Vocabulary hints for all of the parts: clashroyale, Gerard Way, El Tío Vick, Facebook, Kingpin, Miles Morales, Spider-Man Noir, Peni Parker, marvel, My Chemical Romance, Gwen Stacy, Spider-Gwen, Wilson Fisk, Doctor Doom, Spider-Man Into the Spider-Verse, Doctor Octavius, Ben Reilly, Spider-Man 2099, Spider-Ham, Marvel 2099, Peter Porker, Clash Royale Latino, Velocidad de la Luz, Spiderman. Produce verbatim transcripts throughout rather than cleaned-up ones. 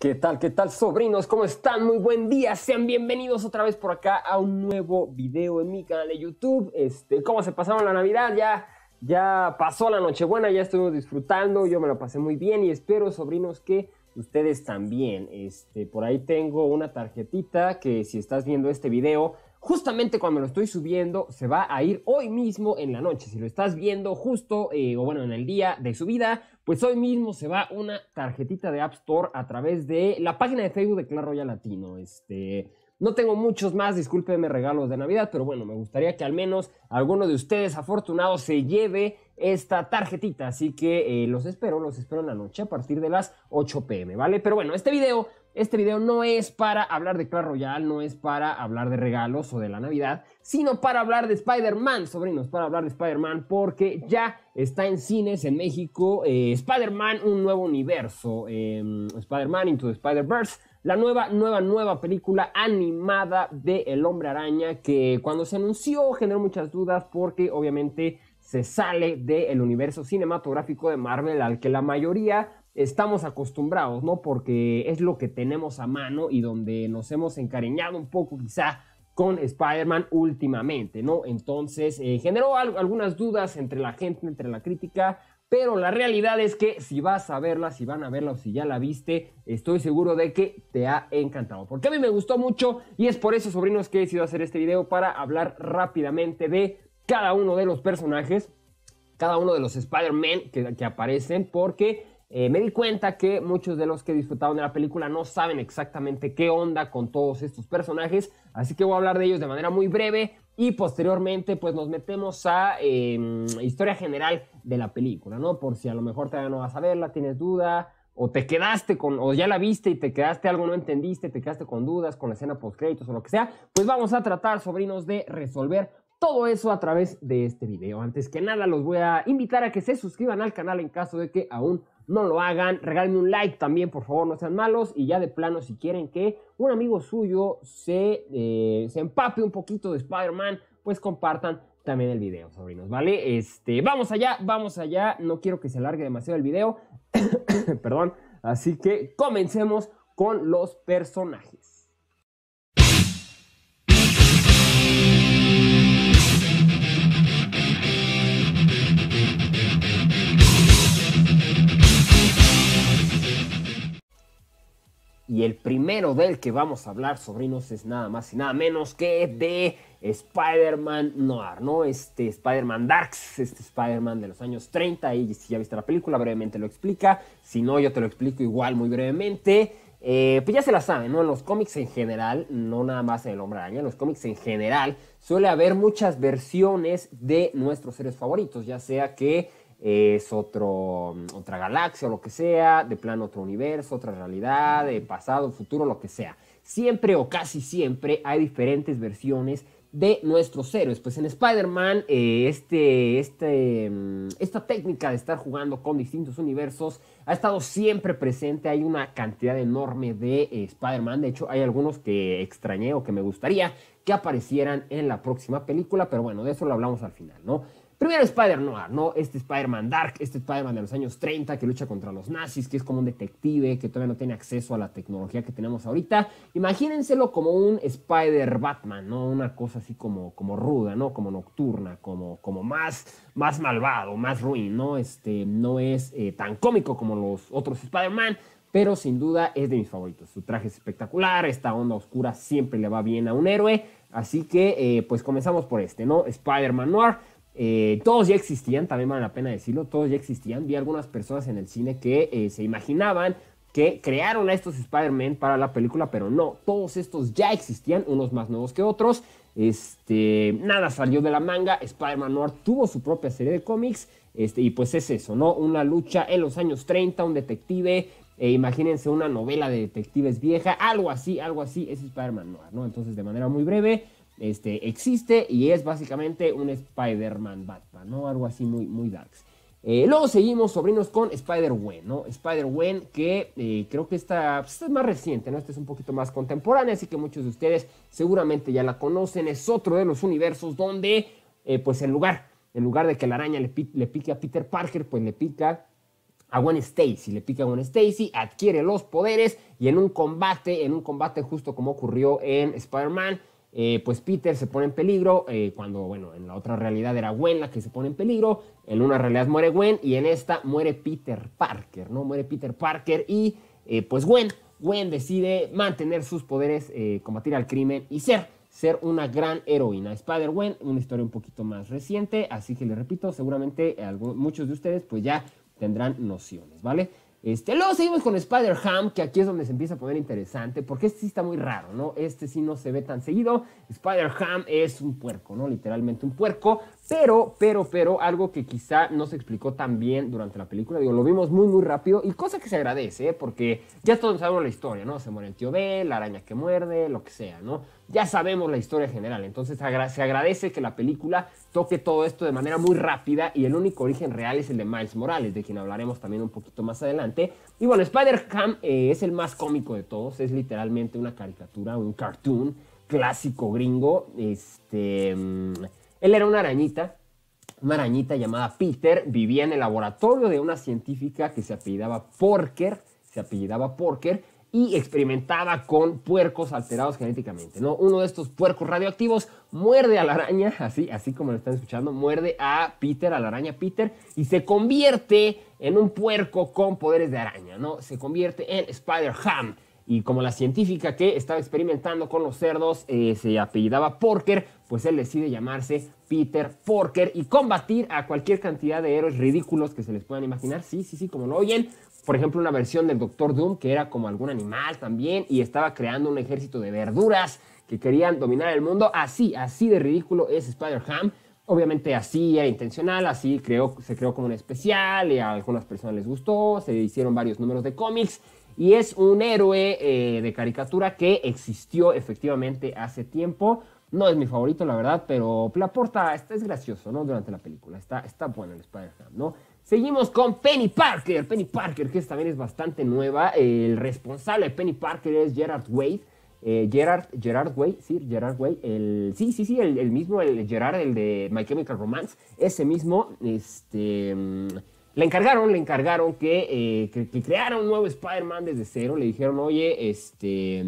¿Qué tal? ¿Qué tal, sobrinos? ¿Cómo están? Muy buen día. Sean bienvenidos otra vez por acá a un nuevo video en mi canal de YouTube. Este, ¿cómo se pasaron la Navidad? Ya, ya pasó la Nochebuena, ya estuvimos disfrutando. Yo me lo pasé muy bien y espero, sobrinos, que ustedes también. Este, por ahí tengo una tarjetita que si estás viendo este video, justamente cuando lo estoy subiendo, se va a ir hoy mismo en la noche. Si lo estás viendo justo, eh, o bueno, en el día de subida, pues hoy mismo se va una tarjetita de App Store a través de la página de Facebook de Clash Royale Latino. Este, no tengo muchos más, discúlpenme, regalos de Navidad, pero bueno, me gustaría que al menos alguno de ustedes afortunados se lleve esta tarjetita. Así que eh, los espero, los espero en la noche a partir de las ocho pm, ¿vale? Pero bueno, este video... Este video no es para hablar de Clash Royale, no es para hablar de regalos o de la Navidad, sino para hablar de Spider-Man, sobrinos, para hablar de Spider-Man, porque ya está en cines en México eh, Spider-Man, un nuevo universo, eh, Spider-Man Into the Spider-Verse, la nueva, nueva, nueva película animada de El Hombre Araña, que cuando se anunció generó muchas dudas porque obviamente se sale del universo cinematográfico de Marvel al que la mayoría estamos acostumbrados, ¿no? Porque es lo que tenemos a mano y donde nos hemos encariñado un poco quizá con Spider-Man últimamente, ¿no? Entonces eh, generó al- algunas dudas entre la gente, entre la crítica, pero la realidad es que si vas a verla, si van a verla o si ya la viste, estoy seguro de que te ha encantado, porque a mí me gustó mucho y es por eso, sobrinos, que he decidido hacer este video para hablar rápidamente de cada uno de los personajes, cada uno de los Spider-Man que, que aparecen, porque... Eh, me di cuenta que muchos de los que disfrutaron de la película no saben exactamente qué onda con todos estos personajes, así que voy a hablar de ellos de manera muy breve y posteriormente pues nos metemos a eh, historia general de la película, ¿no? Por si a lo mejor todavía no vas a verla, tienes duda o te quedaste con, o ya la viste y te quedaste algo, no entendiste, te quedaste con dudas con la escena post créditos o lo que sea, pues vamos a tratar, sobrinos, de resolver todo eso a través de este video. Antes que nada los voy a invitar a que se suscriban al canal en caso de que aún no lo hagan, regálenme un like también, por favor, no sean malos. Y ya de plano, si quieren que un amigo suyo se, eh, se empape un poquito de Spider-Man, pues compartan también el video, sobrinos, ¿vale? Este, vamos allá, vamos allá. No quiero que se alargue demasiado el video. Perdón. Así que comencemos con los personajes. Y el primero del que vamos a hablar, sobrinos, es nada más y nada menos que de Spider-Man Noir, ¿no? Este Spider-Man Darks, este Spider-Man de los años treinta, y si ya viste la película, brevemente lo explica. Si no, yo te lo explico igual muy brevemente. Eh, pues ya se la saben, ¿no? En los cómics en general, no nada más en El Hombre Araña, en los cómics en general suele haber muchas versiones de nuestros seres favoritos, ya sea que... es otro, otra galaxia o lo que sea, de plano otro universo, otra realidad, de pasado, futuro, lo que sea. Siempre o casi siempre hay diferentes versiones de nuestros héroes. Pues en Spider-Man eh, este, este, esta técnica de estar jugando con distintos universos ha estado siempre presente. Hay una cantidad enorme de eh, Spider-Man. De hecho hay algunos que extrañé o que me gustaría que aparecieran en la próxima película, pero bueno, de eso lo hablamos al final, ¿no? Primero Spider-Noir, ¿no? Este Spider-Man Dark, este Spider-Man de los años treinta que lucha contra los nazis, que es como un detective que todavía no tiene acceso a la tecnología que tenemos ahorita. Imagínenselo como un Spider-Batman, ¿no? Una cosa así como, como ruda, ¿no? Como nocturna, como, como más, más malvado, más ruin, ¿no? Este, no es eh, tan cómico como los otros Spider-Man, pero sin duda es de mis favoritos. Su traje es espectacular, esta onda oscura siempre le va bien a un héroe. Así que, eh, pues comenzamos por este, ¿no? Spider-Man Noir. Eh, todos ya existían, también vale la pena decirlo, todos ya existían. Vi algunas personas en el cine que eh, se imaginaban que crearon a estos Spider-Man para la película, pero no, todos estos ya existían, unos más nuevos que otros. Este, nada salió de la manga. Spider-Man Noir tuvo su propia serie de cómics, este, y pues es eso, ¿no? Una lucha en los años treinta, un detective, eh, imagínense una novela de detectives vieja, algo así, algo así, es Spider-Man Noir, ¿no? Entonces, de manera muy breve... Este, existe y es básicamente un Spider-Man Batman, ¿no? Algo así muy, muy darks. Eh, luego seguimos, sobrinos, con Spider-Gwen, ¿no? Spider-Gwen que eh, creo que esta, pues, es más reciente, ¿no? Esta es un poquito más contemporánea, así que muchos de ustedes seguramente ya la conocen. Es otro de los universos donde, eh, pues en lugar, en lugar de que la araña le, le pique a Peter Parker, pues le pica a Gwen Stacy, le pica a Gwen Stacy, adquiere los poderes y en un combate, en un combate justo como ocurrió en Spider-Man, eh, pues Peter se pone en peligro, eh, cuando, bueno, en la otra realidad era Gwen la que se pone en peligro, en una realidad muere Gwen y en esta muere Peter Parker, ¿no? Muere Peter Parker y eh, pues Gwen, Gwen decide mantener sus poderes, eh, combatir al crimen y ser, ser una gran heroína. Spider-Gwen, una historia un poquito más reciente, así que les repito, seguramente algunos, muchos de ustedes pues ya tendrán nociones, ¿vale? Este, luego seguimos con Spider-Ham, que aquí es donde se empieza a poner interesante, porque este sí está muy raro, ¿no? Este sí no se ve tan seguido. Spider-Ham es un puerco, ¿no? Literalmente un puerco, pero, pero, pero, algo que quizá no se explicó tan bien durante la película. Digo, lo vimos muy, muy rápido, y cosa que se agradece, ¿eh? Porque ya todos sabemos la historia, ¿no? Se muere el tío B, la araña que muerde, lo que sea, ¿no? Ya sabemos la historia general, entonces se agradece que la película toque todo esto de manera muy rápida y el único origen real es el de Miles Morales, de quien hablaremos también un poquito más adelante. Y bueno, Spider-Ham eh, es el más cómico de todos, es literalmente una caricatura, un cartoon clásico gringo. Este, um, él era una arañita, una arañita llamada Peter, vivía en el laboratorio de una científica que se apellidaba Porker, se apellidaba Porker, y experimentaba con puercos alterados genéticamente, ¿no? Uno de estos puercos radioactivos muerde a la araña, así, así como lo están escuchando, muerde a Peter, a la araña Peter, y se convierte en un puerco con poderes de araña, ¿no? Se convierte en Spider-Ham. Y como la científica que estaba experimentando con los cerdos eh, se apellidaba Porker, pues él decide llamarse Peter Porker y combatir a cualquier cantidad de héroes ridículos que se les puedan imaginar. Sí, sí, sí, como lo oyen. Por ejemplo, una versión del Doctor Doom que era como algún animal también y estaba creando un ejército de verduras que querían dominar el mundo. Así, así de ridículo es Spider-Ham. Obviamente así era intencional, así creó, se creó como un especial y a algunas personas les gustó, se hicieron varios números de cómics. Y es un héroe eh, de caricatura que existió efectivamente hace tiempo. No es mi favorito, la verdad, pero la porta está, es gracioso, ¿no? Durante la película. Está, está bueno el Spider-Ham, ¿no? Seguimos con Peni Parker. Peni Parker, que también es bastante nueva. El responsable de Peni Parker es Gerard Way. Eh, Gerard, Gerard Way, sí, Gerard Way. El, sí, sí, sí, el, el mismo, el Gerard, el de My Chemical Romance. Ese mismo, este... Le encargaron, le encargaron que, eh, que, que creara un nuevo Spider-Man desde cero. Le dijeron, oye, este,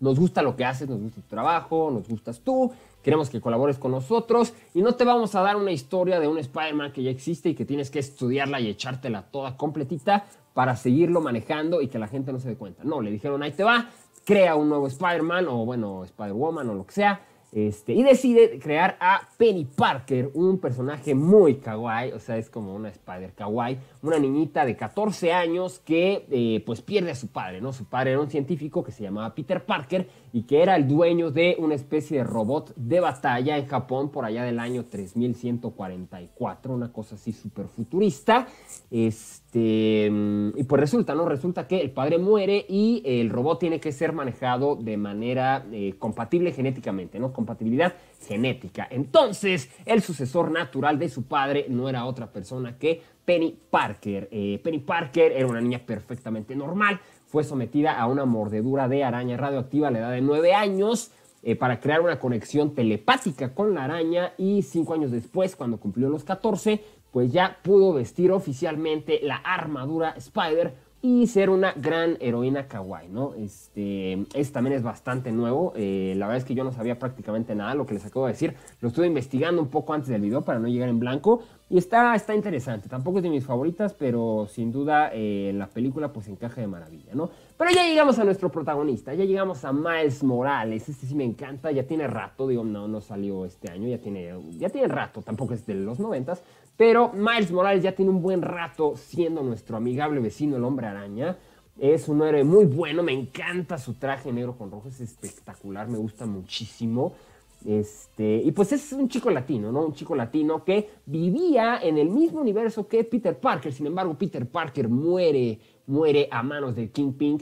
nos gusta lo que haces, nos gusta tu trabajo, nos gustas tú, queremos que colabores con nosotros y no te vamos a dar una historia de un Spider-Man que ya existe y que tienes que estudiarla y echártela toda completita para seguirlo manejando y que la gente no se dé cuenta. No, le dijeron, ahí te va, crea un nuevo Spider-Man o, bueno, Spider-Woman o lo que sea. Este, y decide crear a Peni Parker, un personaje muy kawaii, o sea, es como una spider kawaii, una niñita de catorce años que eh, pues pierde a su padre, ¿no? Su padre era un científico que se llamaba Peter Parker y que era el dueño de una especie de robot de batalla en Japón por allá del año tres mil ciento cuarenta y cuatro, una cosa así súper futurista. Este, y pues resulta, ¿no? Resulta que el padre muere y el robot tiene que ser manejado de manera eh, compatible genéticamente, ¿no? Compatibilidad genética. Entonces, el sucesor natural de su padre no era otra persona que Peni Parker. Eh, Peni Parker era una niña perfectamente normal, fue sometida a una mordedura de araña radioactiva a la edad de nueve años eh, para crear una conexión telepática con la araña y cinco años después, cuando cumplió los catorce, pues ya pudo vestir oficialmente la armadura Spider y ser una gran heroína kawaii, ¿no? Este, este también es bastante nuevo, eh, la verdad es que yo no sabía prácticamente nada, lo que les acabo de decir, lo estuve investigando un poco antes del video para no llegar en blanco, y está, está interesante, tampoco es de mis favoritas, pero sin duda eh, la película pues encaja de maravilla, ¿no? Pero ya llegamos a nuestro protagonista, ya llegamos a Miles Morales, este sí me encanta, ya tiene rato, digo, no, no salió este año, ya tiene, ya tiene rato, tampoco es de los noventas, pero Miles Morales ya tiene un buen rato siendo nuestro amigable vecino, el hombre araña. Es un héroe muy bueno, me encanta su traje negro con rojo, es espectacular, me gusta muchísimo. Este, y pues es un chico latino, ¿no? Un chico latino que vivía en el mismo universo que Peter Parker. Sin embargo, Peter Parker muere, muere a manos del Kingpin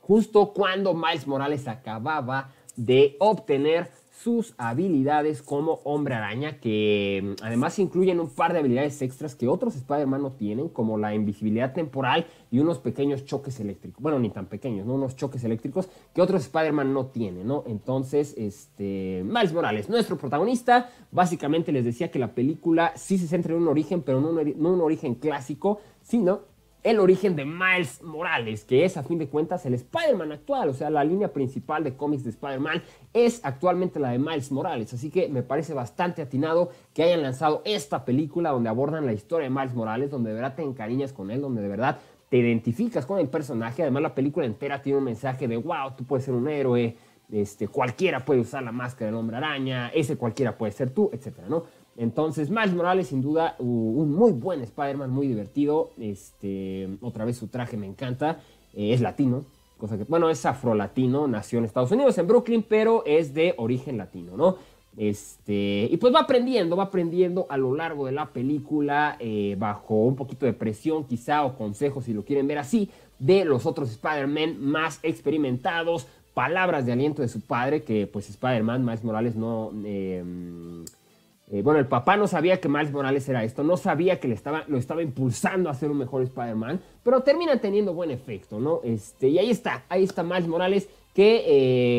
justo cuando Miles Morales acababa de obtener sus habilidades como hombre araña, que además incluyen un par de habilidades extras que otros Spider-Man no tienen, como la invisibilidad temporal y unos pequeños choques eléctricos. Bueno, ni tan pequeños, ¿no? Unos choques eléctricos que otros Spider-Man no tienen, ¿no? Entonces, este, Miles Morales, nuestro protagonista, básicamente les decía que la película sí se centra en un origen, pero no un, no un origen clásico, sino el origen de Miles Morales, que es a fin de cuentas el Spider-Man actual. O sea, la línea principal de cómics de Spider-Man es actualmente la de Miles Morales, así que me parece bastante atinado que hayan lanzado esta película donde abordan la historia de Miles Morales, donde de verdad te encariñas con él, donde de verdad te identificas con el personaje. Además, la película entera tiene un mensaje de wow, tú puedes ser un héroe, este, cualquiera puede usar la máscara del Hombre Araña, ese cualquiera puede ser tú, etcétera, ¿no? Entonces, Miles Morales, sin duda, un muy buen Spider-Man, muy divertido. Este, otra vez su traje me encanta. Eh, es latino, cosa que, bueno, es afrolatino, nació en Estados Unidos, en Brooklyn, pero es de origen latino, ¿no? Este, y pues va aprendiendo, va aprendiendo a lo largo de la película, eh, bajo un poquito de presión quizá, o consejos, si lo quieren ver así, de los otros Spider-Man más experimentados, palabras de aliento de su padre, que pues Spider-Man, Miles Morales, no... Eh, Eh, bueno, el papá no sabía que Miles Morales era esto, no sabía que le estaba, lo estaba impulsando a ser un mejor Spider-Man, pero termina teniendo buen efecto, ¿no? Este, y ahí está, ahí está Miles Morales, que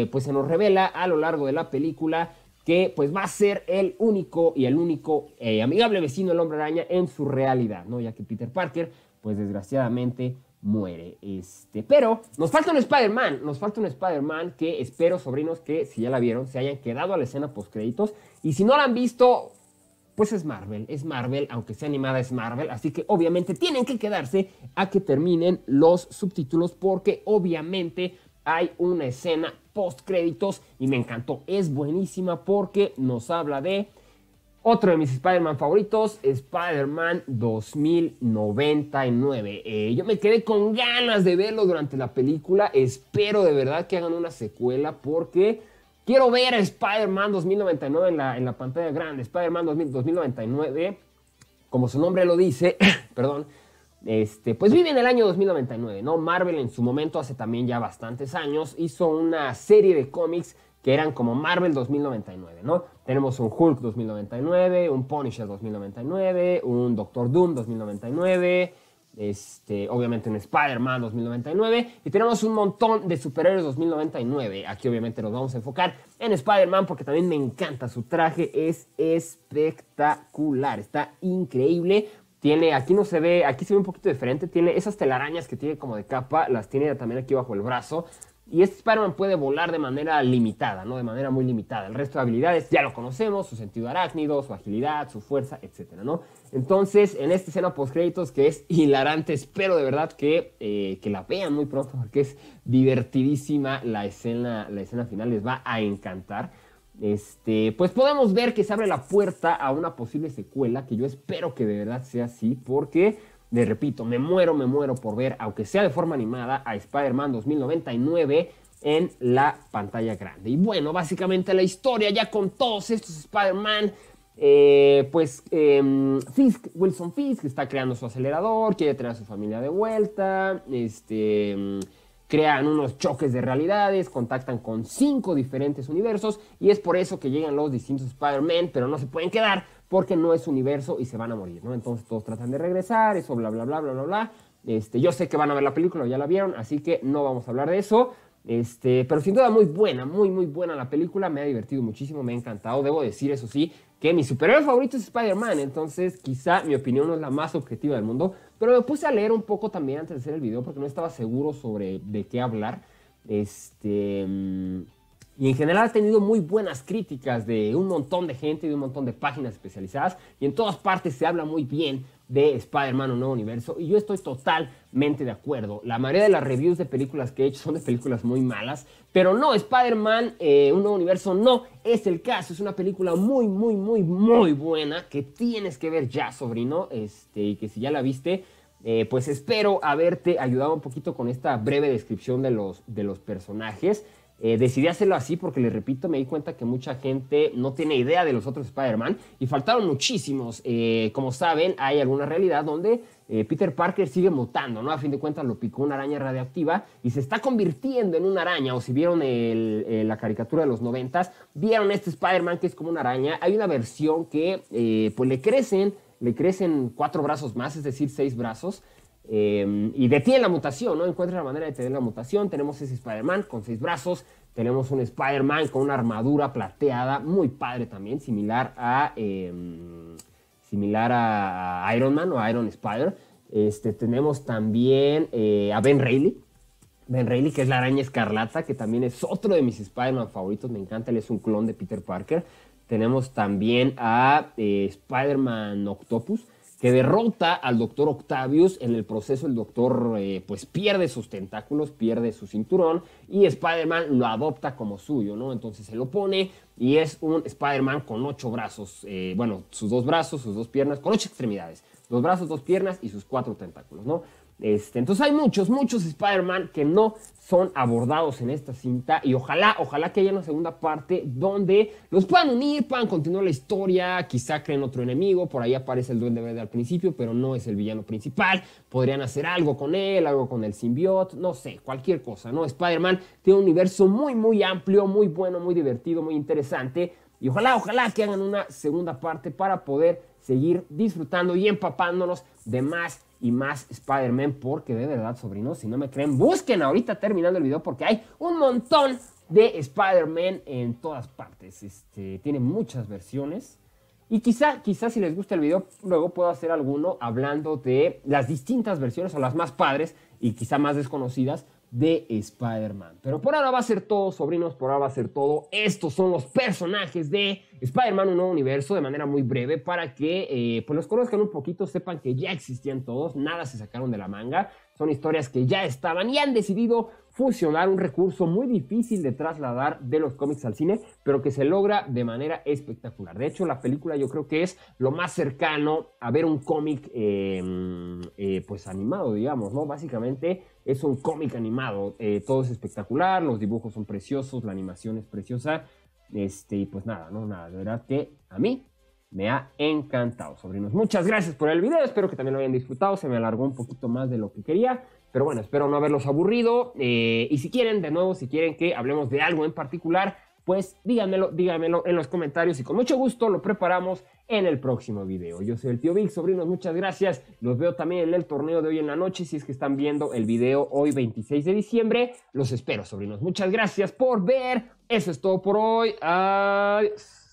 eh, pues se nos revela a lo largo de la película que pues va a ser el único y el único eh, amigable vecino del Hombre Araña en su realidad, ¿no? Ya que Peter Parker, pues desgraciadamente muere. Este, pero nos falta un Spider-Man, nos falta un Spider-Man que espero, sobrinos, que si ya la vieron, se hayan quedado a la escena postcréditos. Y si no la han visto, pues es Marvel, es Marvel, aunque sea animada es Marvel, así que obviamente tienen que quedarse a que terminen los subtítulos, porque obviamente hay una escena postcréditos y me encantó, es buenísima porque nos habla de otro de mis Spider-Man favoritos, Spider-Man dos mil noventa y nueve. Eh, yo me quedé con ganas de verlo durante la película. Espero de verdad que hagan una secuela porque quiero ver a Spider-Man dos mil noventa y nueve en la, en la pantalla grande. Spider-Man dos mil noventa y nueve, como su nombre lo dice, perdón, este, pues vive en el año dos mil noventa y nueve, ¿no? Marvel en su momento, hace también ya bastantes años, hizo una serie de cómics que eran como Marvel dos mil noventa y nueve, ¿no? Tenemos un Hulk dos mil noventa y nueve, un Punisher dos mil noventa y nueve, un Doctor Doom dos mil noventa y nueve, este, obviamente un Spider-Man dos mil noventa y nueve, y tenemos un montón de superhéroes dos mil noventa y nueve. Aquí obviamente nos vamos a enfocar en Spider-Man porque también me encanta, su traje es espectacular, está increíble. Tiene, aquí no se ve, aquí se ve un poquito diferente, tiene esas telarañas que tiene como de capa, las tiene también aquí bajo el brazo. Y este Spider-Man puede volar de manera limitada, ¿no? De manera muy limitada. El resto de habilidades ya lo conocemos, su sentido arácnido, su agilidad, su fuerza, etcétera, ¿no? Entonces, en esta escena postcréditos, que es hilarante, espero de verdad que, eh, que la vean muy pronto, porque es divertidísima la escena, la escena final, les va a encantar. Este, pues podemos ver que se abre la puerta a una posible secuela, que yo espero que de verdad sea así, porque... Les repito, me muero, me muero por ver, aunque sea de forma animada, a Spider-Man dos mil noventa y nueve en la pantalla grande. Y bueno, básicamente la historia ya con todos estos Spider-Man, eh, pues eh, Fisk, Wilson Fisk está creando su acelerador, quiere traer a su familia de vuelta, este... crean unos choques de realidades, contactan con cinco diferentes universos y es por eso que llegan los distintos Spider-Man, pero no se pueden quedar porque no es universo y se van a morir, ¿no? Entonces todos tratan de regresar, eso bla bla bla bla bla bla. Este, yo sé que van a ver la película, ya la vieron, así que no vamos a hablar de eso. Este, pero sin duda muy buena, muy muy buena la película, me ha divertido muchísimo, me ha encantado. Debo decir, eso sí, que mi superhéroe favorito es Spider-Man, entonces quizá mi opinión no es la más objetiva del mundo, pero me puse a leer un poco también antes de hacer el video porque no estaba seguro sobre de qué hablar. Este, y en general ha tenido muy buenas críticas de un montón de gente y de un montón de páginas especializadas, y en todas partes se habla muy bien de Spider-Man, un nuevo universo, y yo estoy totalmente de acuerdo. La mayoría de las reviews de películas que he hecho son de películas muy malas, pero no, Spider-Man, eh, un nuevo universo no es el caso. Es una película muy, muy, muy, muy buena que tienes que ver ya, sobrino, este, y que si ya la viste, eh, pues espero haberte ayudado un poquito con esta breve descripción de los, de los personajes. Eh, decidí hacerlo así porque, les repito, me di cuenta que mucha gente no tiene idea de los otros Spider-Man y faltaron muchísimos. Eh, como saben, hay alguna realidad donde eh, Peter Parker sigue mutando, ¿no? A fin de cuentas lo picó una araña radiactiva y se está convirtiendo en una araña. O si vieron el, el, la caricatura de los noventas, vieron este Spider-Man que es como una araña. Hay una versión que eh, pues le crecen, le crecen cuatro brazos más, es decir, seis brazos. Eh, y detiene la mutación, ¿no? Encuentra la manera de detener la mutación. Tenemos ese Spider-Man con seis brazos. Tenemos un Spider-Man con una armadura plateada, muy padre también, similar a, eh, similar a Iron Man o a Iron Spider. Este, tenemos también eh, a Ben Reilly. Ben Reilly, que es la Araña Escarlata, que también es otro de mis Spider-Man favoritos. Me encanta, él es un clon de Peter Parker. Tenemos también a eh, Spider-Man Octopus, que derrota al Doctor Octavius. En el proceso el Doctor eh, pues pierde sus tentáculos, pierde su cinturón, y Spider-Man lo adopta como suyo, ¿no? Entonces se lo pone y es un Spider-Man con ocho brazos, eh, bueno, sus dos brazos, sus dos piernas, con ocho extremidades, dos brazos, dos piernas y sus cuatro tentáculos, ¿no? Este, entonces hay muchos, muchos Spider-Man que no son abordados en esta cinta, y ojalá, ojalá que haya una segunda parte donde los puedan unir, puedan continuar la historia, quizá creen otro enemigo. Por ahí aparece el Duende Verde al principio, pero no es el villano principal. Podrían hacer algo con él, algo con el simbionte, no sé, cualquier cosa, ¿no? Spider-Man tiene un universo muy, muy amplio, muy bueno, muy divertido, muy interesante, y ojalá, ojalá que hagan una segunda parte para poder seguir disfrutando y empapándonos de más y más Spider-Man, porque de verdad, sobrinos, si no me creen, busquen ahorita terminando el video, porque hay un montón de Spider-Man en todas partes. Este, tiene muchas versiones, y quizá, quizá si les gusta el video, luego puedo hacer alguno hablando de las distintas versiones, o las más padres y quizá más desconocidas, de Spider-Man. Pero por ahora va a ser todo, sobrinos, por ahora va a ser todo. Estos son los personajes de Spider-Man Un Nuevo Universo, de manera muy breve, para que eh, pues los conozcan un poquito, sepan que ya existían todos, nada se sacaron de la manga. Son historias que ya estaban y han decidido fusionar un recurso muy difícil de trasladar de los cómics al cine, pero que se logra de manera espectacular. De hecho, la película yo creo que es lo más cercano a ver un cómic eh, eh, pues animado, digamos, ¿no? Básicamente es un cómic animado, eh, todo es espectacular, los dibujos son preciosos, la animación es preciosa, este, y pues nada, no, nada, de verdad que a mí me ha encantado, sobrinos. Muchas gracias por el video, espero que también lo hayan disfrutado. Se me alargó un poquito más de lo que quería, pero bueno, espero no haberlos aburrido. Eh, y si quieren, de nuevo, si quieren que hablemos de algo en particular, pues díganmelo, díganmelo en los comentarios, y con mucho gusto lo preparamos en el próximo video. Yo soy el Tío Vic, sobrinos, muchas gracias. Los veo también en el torneo de hoy en la noche, si es que están viendo el video hoy veintiséis de diciembre. Los espero, sobrinos. Muchas gracias por ver. Eso es todo por hoy. Adiós.